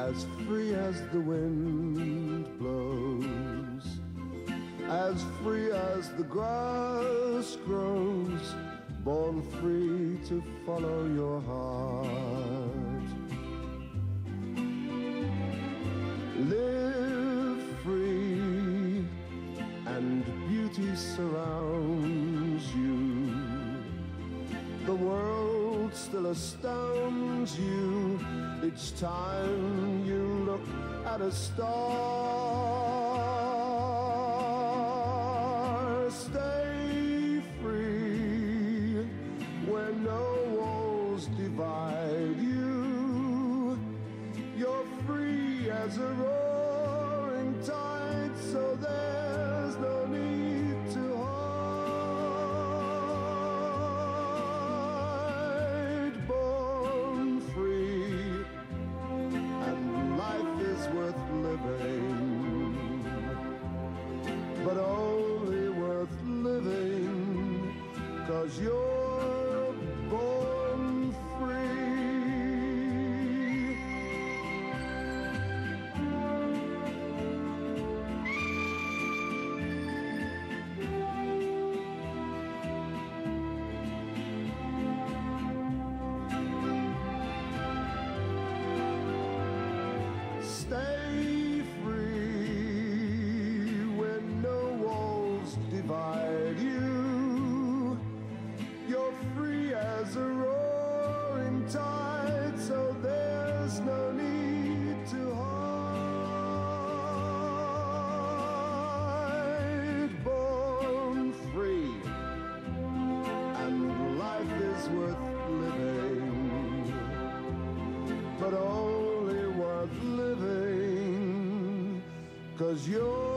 As free as the wind blows, as free as the grass grows, born free to follow your heart. Live free, and beauty surrounds you. The world still astounds you. Each time you look at a star. Stay free where no walls divide you. You're free as a roaring tide, so there's no need to hide. Born free, life is worth living, but only worth living 'cause you're born free. Stay free when no walls divide you. You're free as a roaring tide, so there's no need to hide. Born free, and life is worth living, but only worth living 'cause you're